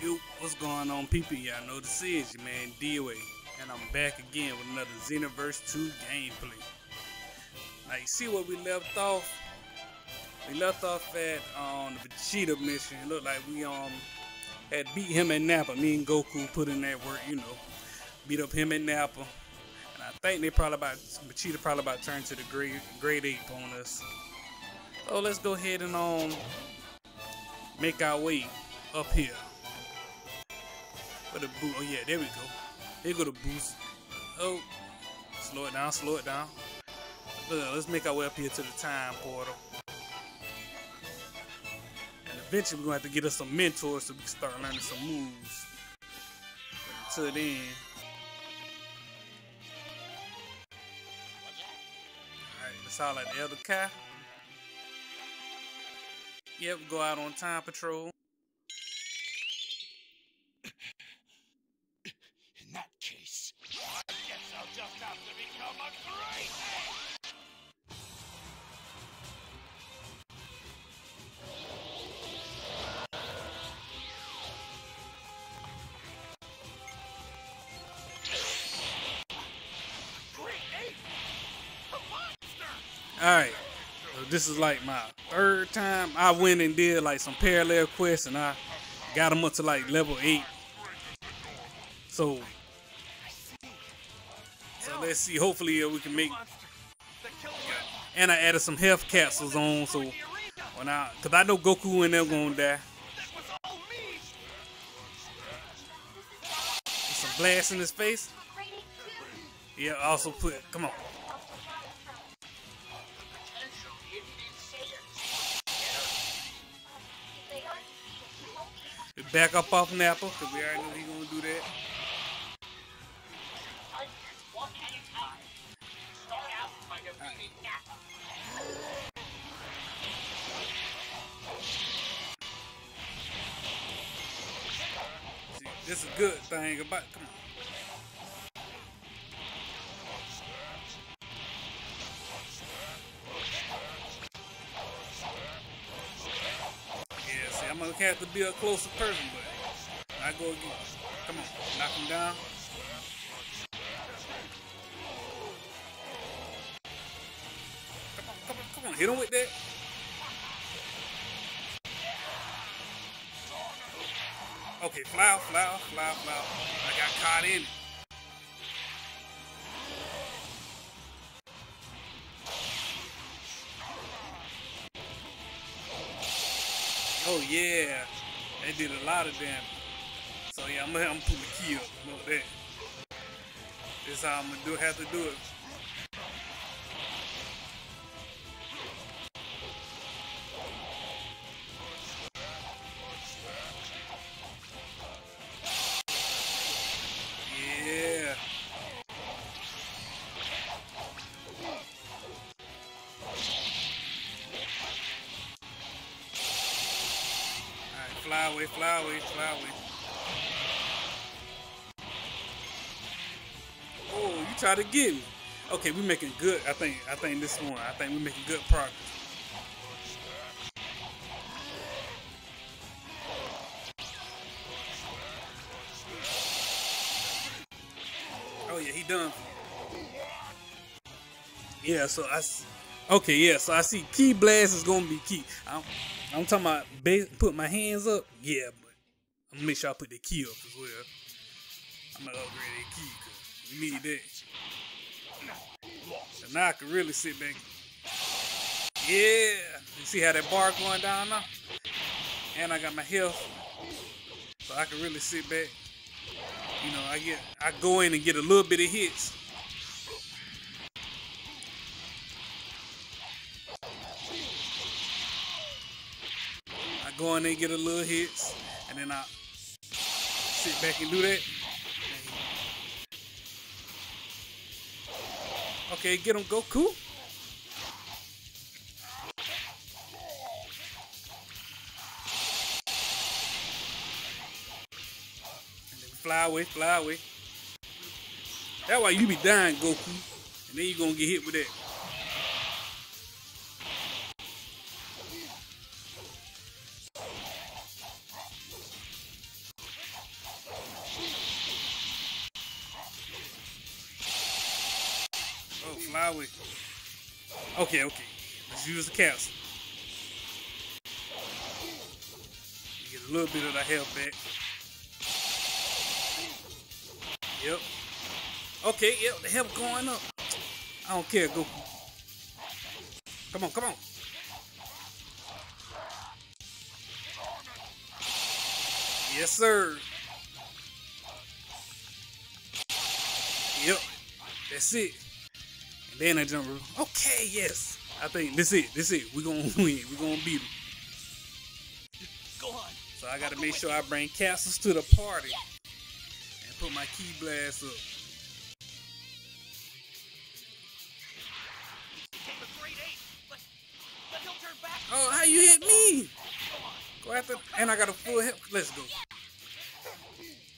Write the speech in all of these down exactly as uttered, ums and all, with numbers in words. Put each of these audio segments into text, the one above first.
Yo, what's going on, people? Y'all know this is your man D O A, and I'm back again with another Xenoverse two gameplay. Now you see what we left off? We left off at on um, the Vegeta mission. It looked like we um had beat him at Nappa. Me and Goku put in that work, you know. Beat up him at Nappa, and I think they probably about Vegeta probably about turned to the grade grade ape on us. So let's go ahead and um make our way up here. But the boost, oh yeah, there we go. Here go the boost. Oh, slow it down, slow it down. Look, let's make our way up here to the time portal. And eventually we're gonna have to get us some mentors so we can start learning some moves. But until then. Alright, let's holler at the Elder Kai. Yep, go out on Time Patrol. In that case, I guess I'll just have to become a great ape! Great ape! A monster! Alright. This is like my third time I went and did like some parallel quests, and I got them up to like level eight. So, so let's see. Hopefully we can make. And I added some health capsules on, so when I, cause I know Goku and them gonna die. Put some blast in his face. Yeah. Also put. Come on. Back up off Nappa, because we already know he's going to do that. See, this is a good thing about, come on. I'm gonna have to be a closer person, but I go again. Come on, knock him down. Come on, come on, come on, hit him with that. Okay, fly out, fly out, fly out, fly out. I got caught in it. Oh yeah, they did a lot of damage. So yeah, I'm gonna put the key up. Know that. This is how I'm gonna do. Have to do it. Fly away, fly away, fly away. Oh, you try to get me. Okay, we're making good. I think I think this one. I think we're making good progress. Oh yeah, he done. Yeah, so I Okay, yeah, so I see key blast is gonna be key. I'm I'm talking about base, put my hands up, yeah, but I'm gonna make sure I put the key up as well. I'm gonna upgrade that key because we need that. And now I can really sit back. Yeah, you see how that bar going down now? And I got my health, so I can really sit back. You know, I get, I go in and get a little bit of hits. Go in there, get a little hits, and then I sit back and do that. Okay, get him, Goku. And then fly away, fly away. That's why you be dying, Goku. And then you're gonna get hit with that. fly away. Okay, okay. Let's use the castle. Get a little bit of the health back. Yep. Okay, yep, the health going up. I don't care, Goku. Come on, come on. Yes, sir. Yep. That's it. And then I jump roll. Okay, yes. I think this is it. This is it. We're going to win. We're going to beat him. Go on. So I got to make sure I bring castles to the party. And put my key blast up. Oh, how you hit me? Go after, and I got a full hit. Let's go.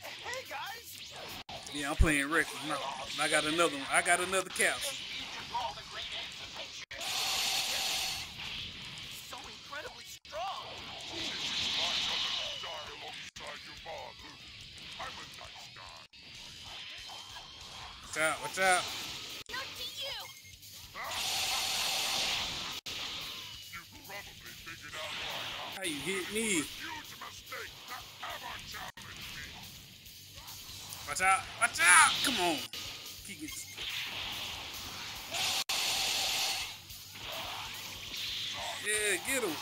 Hey guys. Yeah, I'm playing reckless now. I got another one. I got another capsule. So incredibly strong. Watch out! Watch out! How you hit me? Watch out! Watch out! Come on! Keep it. Yeah, get him!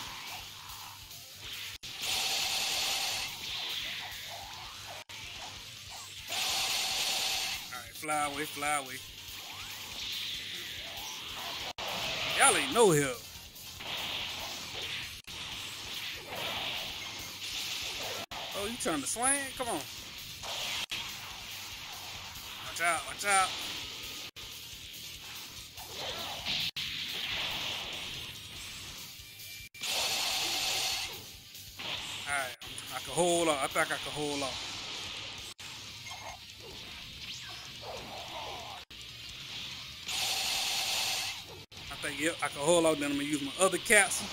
Alright, fly away, fly away. Y'all ain't no help. Oh, you trying to swing? Come on. Watch out, watch out. Alright, I can hold on. I think I can hold on. I think, yep, I can hold on. Then I'm going to use my other capsule.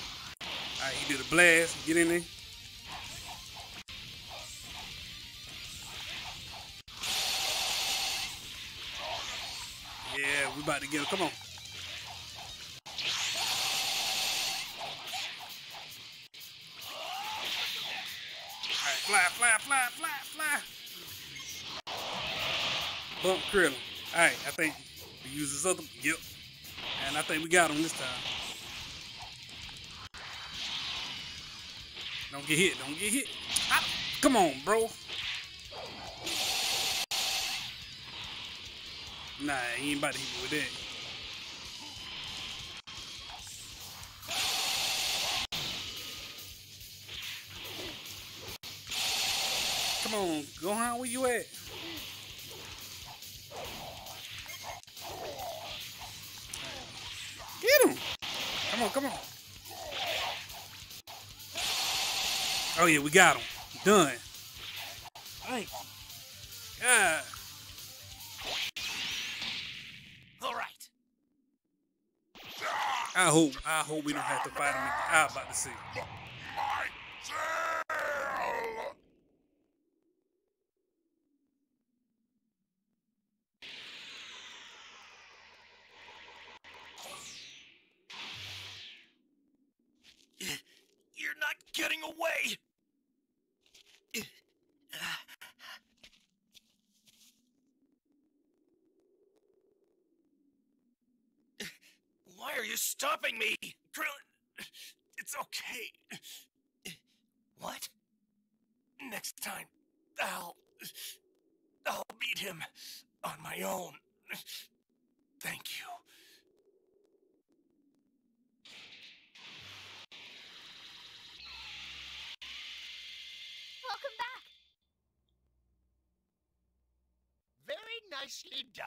Alright, he did a blast. Get in there. Yeah, we about to get him. Come on. All right, fly, fly, fly, fly, fly. Bump Krillin. All right, I think we use this other. Yep. And I think we got him this time. Don't get hit. Don't get hit. Ah, come on, bro. Nah, he ain't about to hit me with that. Come on, Gohan, where you at? Get him! Come on, come on. Oh yeah, we got him. Done. All right. God. I hope, I hope we don't have to fight him again. I was about to say. You're not getting away. Why are you stopping me? Krillin, it's okay. What? Next time, I'll... I'll beat him on my own. Thank you. Welcome back. Very nicely done.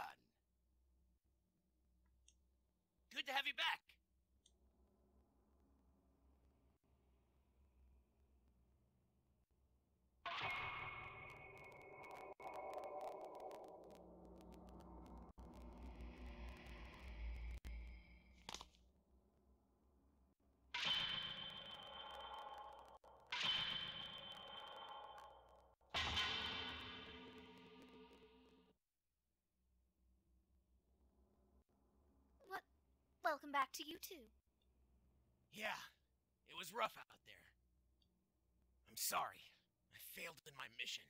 Good to have you back. Welcome back to you too. Yeah, it was rough out there. I'm sorry. I failed in my mission.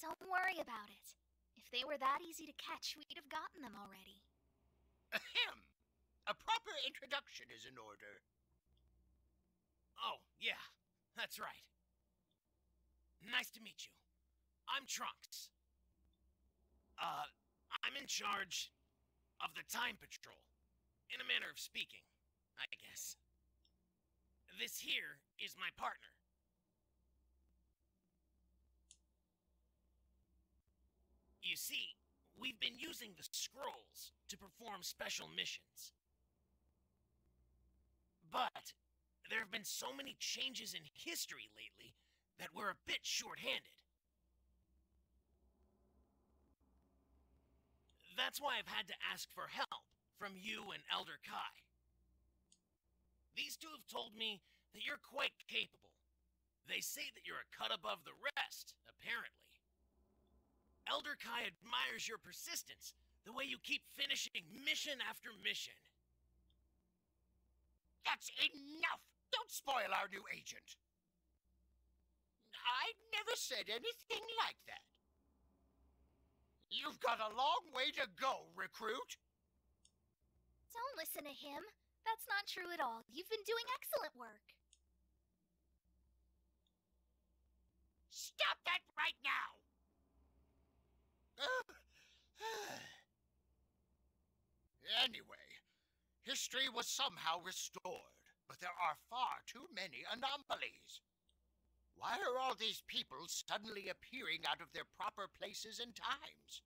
Don't worry about it. If they were that easy to catch, we'd have gotten them already. Ahem! A proper introduction is in order. Oh, yeah, that's right. Nice to meet you. I'm Trunks. Uh, I'm in charge of the Time Patrol. In a manner of speaking, I guess. This here is my partner. You see, we've been using the scrolls to perform special missions. But there have been so many changes in history lately that we're a bit short-handed. That's why I've had to ask for help from you and Elder Kai. These two have told me that you're quite capable. They say that you're a cut above the rest, apparently. Elder Kai admires your persistence, the way you keep finishing mission after mission. That's enough! Don't spoil our new agent! I never said anything like that. You've got a long way to go, recruit! Don't listen to him. That's not true at all. You've been doing excellent work. Stop that right now! Anyway, history was somehow restored, but there are far too many anomalies. Why are all these people suddenly appearing out of their proper places and times?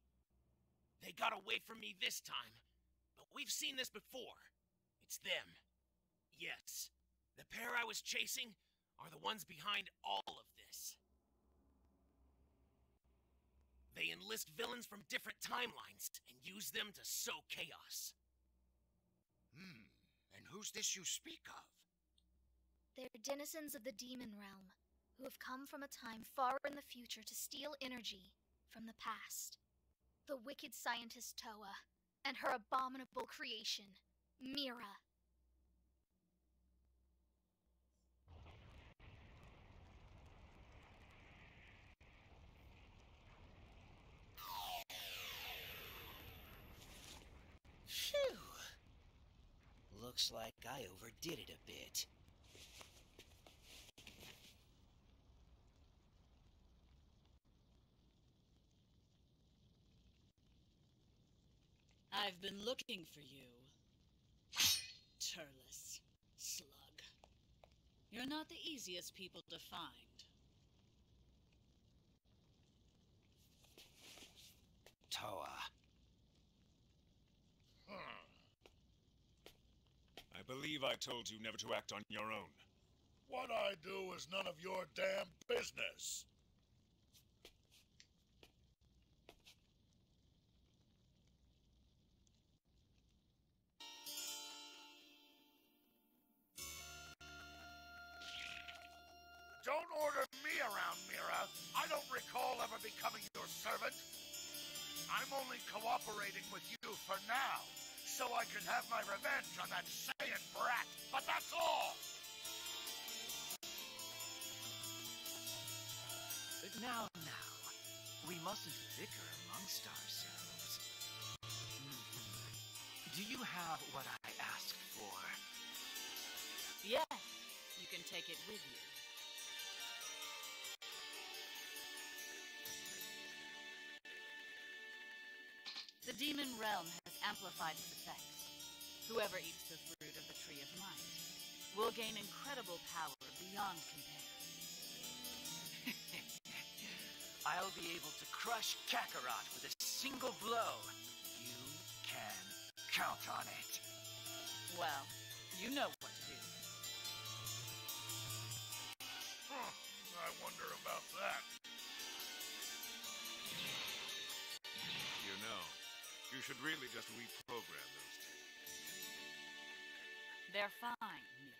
They got away from me this time, but we've seen this before. It's them. Yes, the pair I was chasing are the ones behind all of this. They enlist villains from different timelines and use them to sow chaos. Hmm, and who's this you speak of? They're denizens of the Demon Realm, who have come from a time far in the future to steal energy from the past. The wicked scientist Towa and her abominable creation, Mira. Phew! Looks like I overdid it a bit. I've been looking for you. Turles, slug. You're not the easiest people to find. Towa. Hmm. I believe I told you never to act on your own. What I do is none of your damn business. Don't order me around, Mira. I don't recall ever becoming your servant. I'm only cooperating with you for now, so I can have my revenge on that Saiyan brat, but that's all! Now, now, we mustn't bicker amongst ourselves. Do you have what I asked for? Yes, you can take it with you. The Demon Realm has amplified its effects. Whoever eats the fruit of the Tree of Might will gain incredible power beyond compare. I'll be able to crush Kakarot with a single blow. You can count on it. Well, you know what to do. Huh, I wonder about that. You know, you should really just reprogram those two. They're fine, Mira.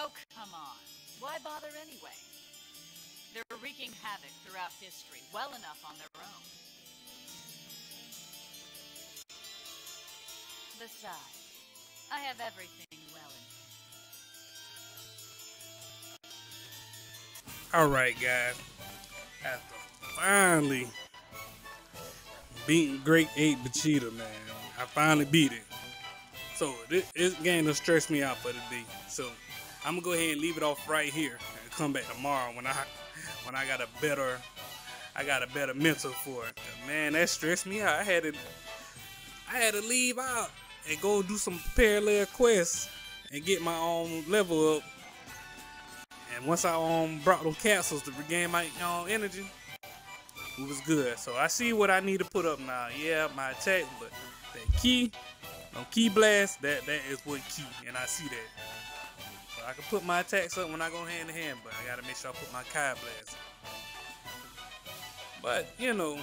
Oh, come on. Why bother anyway? They're wreaking havoc throughout history, well enough on their own. Besides, I have everything well in hand. Alright, guys. After finally beating Great eight Vegeta, man, I finally beat it. So this, this game done stressed me out for the day. So I'm gonna go ahead and leave it off right here and come back tomorrow when I when I got a better I got a better mental for it. Man, that stressed me out. I had to I had to leave out and go do some parallel quests and get my own level up. And once I um brought them capsules to regain my own energy, it was good. So I see what I need to put up now. Yeah, my attack, but that key, on key blast, that that is what key, and I see that. I can put my attacks up when I go hand to hand, but I gotta make sure I put my Kai Blast. But you know,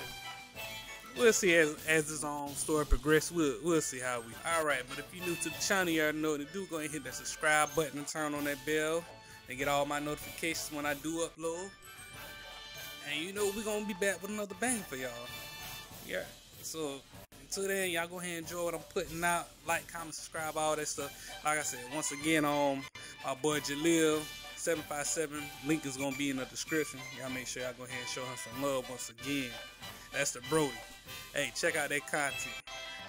we'll see as as this own story progresses. We'll we'll see how we. All right, but if you're new to the channel, you already know what to do. Go ahead and hit that subscribe button and turn on that bell, and get all my notifications when I do upload. And you know we're gonna be back with another bang for y'all. Yeah. So. Until then, y'all go ahead and enjoy what I'm putting out. Like, comment, subscribe, all that stuff. Like I said, once again, um, my boy Jaleel, seven five seven, link is going to be in the description. Y'all make sure y'all go ahead and show him some love once again. That's the Brody. Hey, check out that content.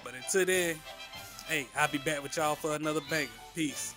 But until then, hey, I'll be back with y'all for another banger. Peace.